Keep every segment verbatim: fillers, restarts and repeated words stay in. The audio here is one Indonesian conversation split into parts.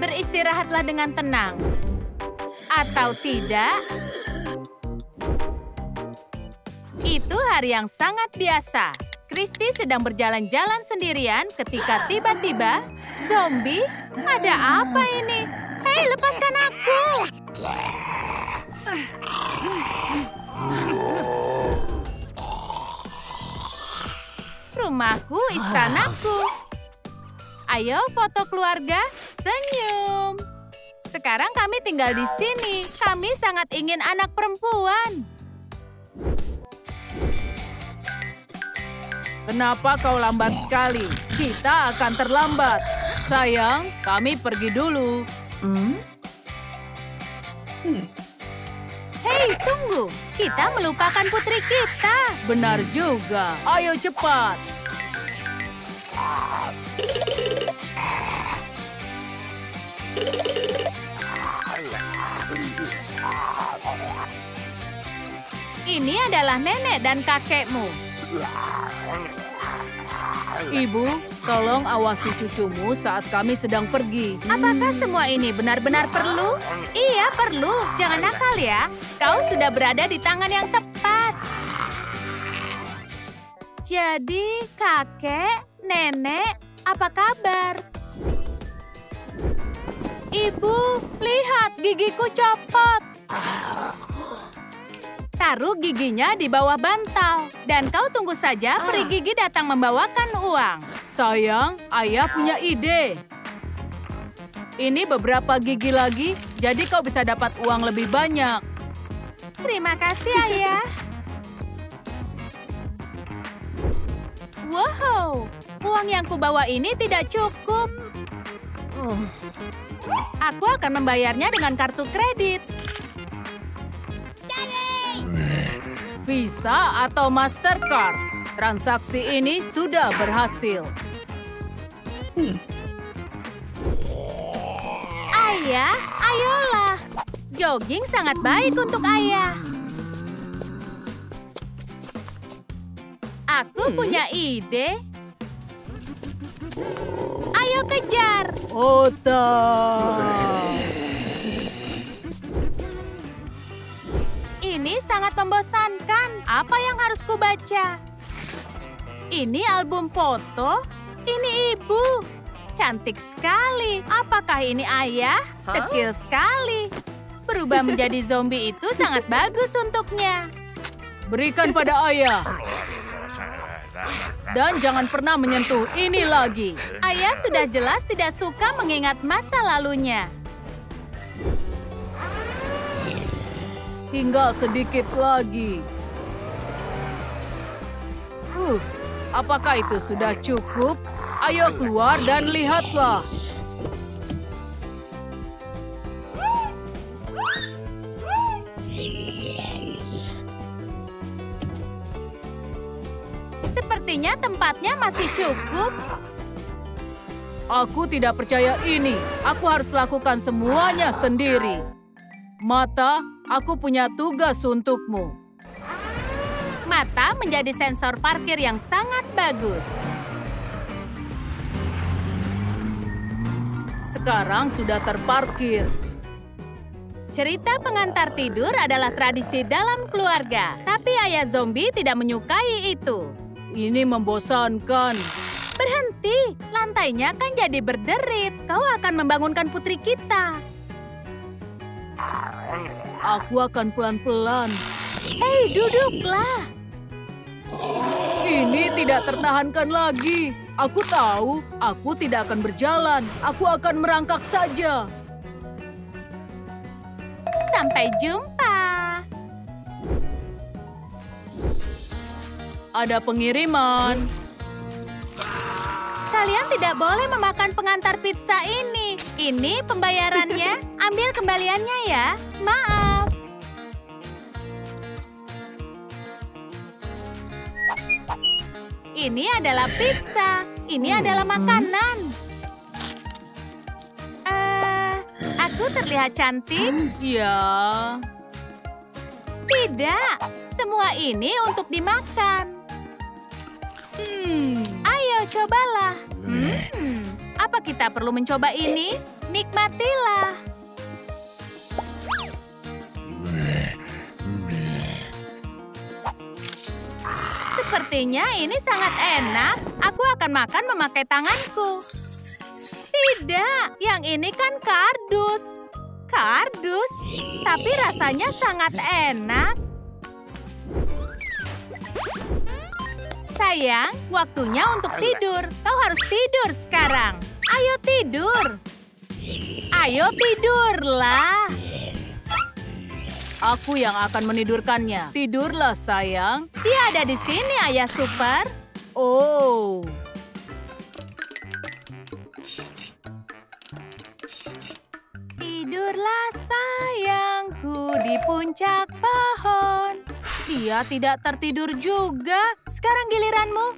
Beristirahatlah dengan tenang. Atau tidak? Itu hari yang sangat biasa. Christy sedang berjalan-jalan sendirian ketika tiba-tiba, zombie, ada apa ini? Hei, lepaskan aku! Rumahku, istanaku. Ayo foto keluarga, senyum. Sekarang kami tinggal di sini. Kami sangat ingin anak perempuan. Kenapa kau lambat sekali? Kita akan terlambat. Sayang, kami pergi dulu. Hmm? Hmm. Hei, tunggu. Kita melupakan putri kita. Benar juga. Ayo cepat. Ini adalah nenek dan kakekmu. Ibu, tolong awasi cucumu saat kami sedang pergi. Apakah semua ini benar-benar perlu? Iya, perlu. Jangan nakal ya. Kau sudah berada di tangan yang tepat. Jadi, kakek, nenek, apa kabar? Ibu, lihat gigiku copot. Taruh giginya di bawah bantal. Dan kau tunggu saja peri gigi datang membawakan uang. Sayang, ayah punya ide. Ini beberapa gigi lagi, jadi kau bisa dapat uang lebih banyak. Terima kasih, ayah. Wow, uang yang kubawa ini tidak cukup. Aku akan membayarnya dengan kartu kredit. Visa atau Mastercard. Transaksi ini sudah berhasil. Hmm. Ayah, ayolah. Jogging sangat baik untuk ayah. Aku hmm. punya ide. Ayo kejar. Otak. Ini sangat membosankan. Apa yang harus kubaca? Ini album foto. Ini ibu. Cantik sekali. Apakah ini ayah? Kecil sekali. Berubah menjadi zombie itu sangat bagus untuknya. Berikan pada ayah. Dan jangan pernah menyentuh ini lagi. Ayah sudah jelas tidak suka mengingat masa lalunya. Tinggal sedikit lagi. Uh, apakah itu sudah cukup? Ayo keluar dan lihatlah. Sepertinya tempatnya masih cukup. Aku tidak percaya ini. Aku harus lakukan semuanya sendiri. Mata, aku punya tugas untukmu. Mata menjadi sensor parkir yang sangat bagus. Sekarang sudah terparkir. Cerita pengantar tidur adalah tradisi dalam keluarga. Tapi ayah zombie tidak menyukai itu. Ini membosankan. Berhenti, lantainya kan jadi berderit. Kau akan membangunkan putri kita. Aku akan pelan-pelan. Hei, duduklah. Ini tidak tertahankan lagi. Aku tahu, aku tidak akan berjalan. Aku akan merangkak saja. Sampai jumpa. Ada pengiriman. Kalian tidak boleh memakan pengantar pizza ini. Ini pembayarannya. Ambil kembaliannya ya. Maaf. Ini adalah pizza. Ini adalah makanan. Uh, aku terlihat cantik? Ya. Tidak. Semua ini untuk dimakan. Hmm. Ayo, cobalah. Hmm. Apa kita perlu mencoba ini? Nikmatilah. Sepertinya ini sangat enak. Aku akan makan memakai tanganku. Tidak, yang ini kan kardus. Kardus, tapi rasanya sangat enak. Sayang, waktunya untuk tidur. Kau harus tidur sekarang. Ayo tidur. Ayo tidurlah. Aku yang akan menidurkannya. Tidurlah, sayang. Dia ada di sini, Ayah Super. Oh. Tidurlah, sayangku, di puncak pohon. Dia tidak tertidur juga. Sekarang giliranmu.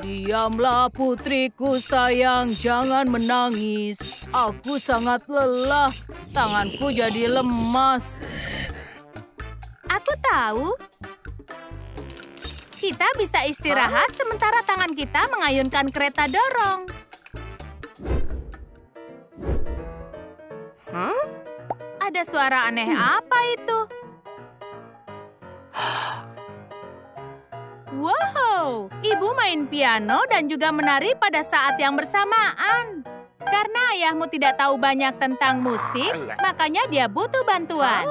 Diamlah, putriku sayang. Jangan menangis. Aku sangat lelah. Tanganku jadi lemas. Aku tahu. Kita bisa istirahat sementara tangan kita mengayunkan kereta dorong. Huh? Ada suara aneh apa itu? Wow, ibu main piano dan juga menari pada saat yang bersamaan. Karena ayahmu tidak tahu banyak tentang musik, makanya dia butuh bantuan.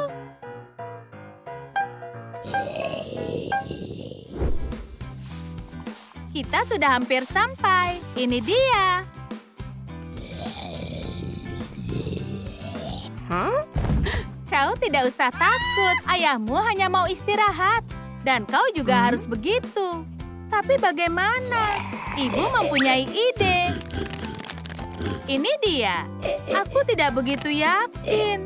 Kita sudah hampir sampai. Ini dia. Huh? Kau tidak usah takut. Ayahmu hanya mau istirahat. Dan kau juga hmm? harus begitu. Tapi bagaimana? Ibu mempunyai ide. Ini dia. Aku tidak begitu yakin.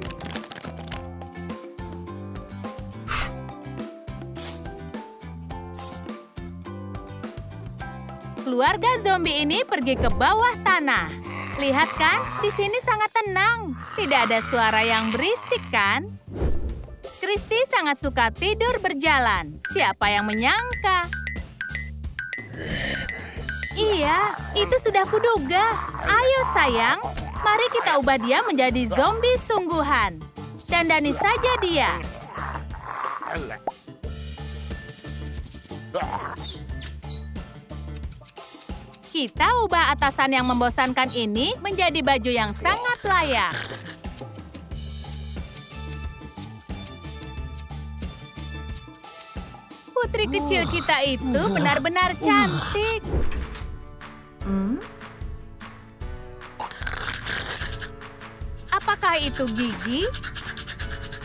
Keluarga zombie ini pergi ke bawah tanah. Lihat kan, di sini sangat tenang. Tidak ada suara yang berisik kan? Kristi sangat suka tidur berjalan. Siapa yang menyangka? Iya, itu sudah kuduga. Ayo sayang, mari kita ubah dia menjadi zombie sungguhan. Dandani saja dia. Kita ubah atasan yang membosankan ini menjadi baju yang sangat layak. Putri kecil kita itu benar-benar cantik. Apakah itu gigi?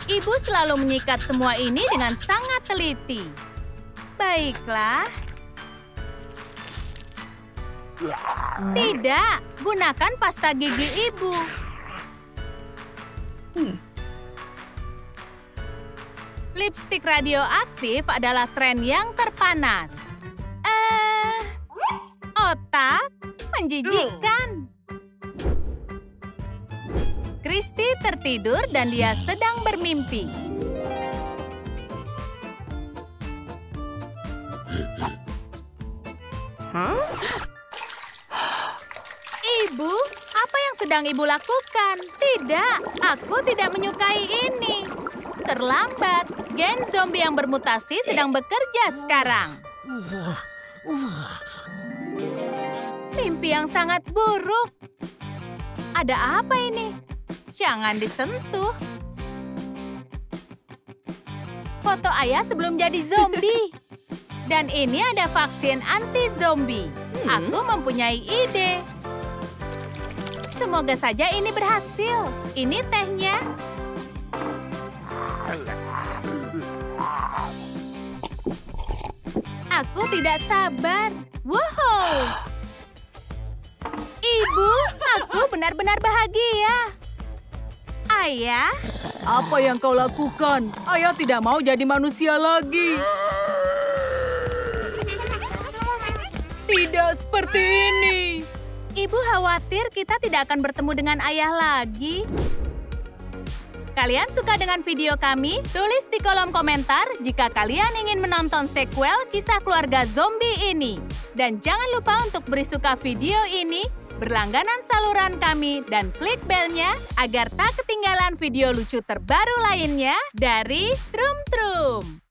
Ibu selalu menyikat semua ini dengan sangat teliti. Baiklah. Tidak, gunakan pasta gigi ibu. Hmm. Lipstik radioaktif adalah tren yang terpanas. Eh, otak menjijikkan. Kristi tertidur dan dia sedang bermimpi. Huh? Ibu, apa yang sedang ibu lakukan? Tidak, aku tidak menyukai ini. Terlambat. Gen zombie yang bermutasi sedang bekerja sekarang. Mimpi yang sangat buruk. Ada apa ini? Jangan disentuh. Foto ayah sebelum jadi zombie. Dan ini ada vaksin anti-zombie. Aku mempunyai ide. Semoga saja ini berhasil. Ini tehnya. Aku tidak sabar. Wow. Ibu, aku benar-benar bahagia. Ayah. Apa yang kau lakukan? Ayah tidak mau jadi manusia lagi. Tidak seperti ini. Ibu khawatir kita tidak akan bertemu dengan ayah lagi. Kalian suka dengan video kami? Tulis di kolom komentar jika kalian ingin menonton sequel kisah keluarga zombie ini. Dan jangan lupa untuk beri suka video ini, berlangganan saluran kami, dan klik belnya agar tak ketinggalan video lucu terbaru lainnya dari Troom Troom.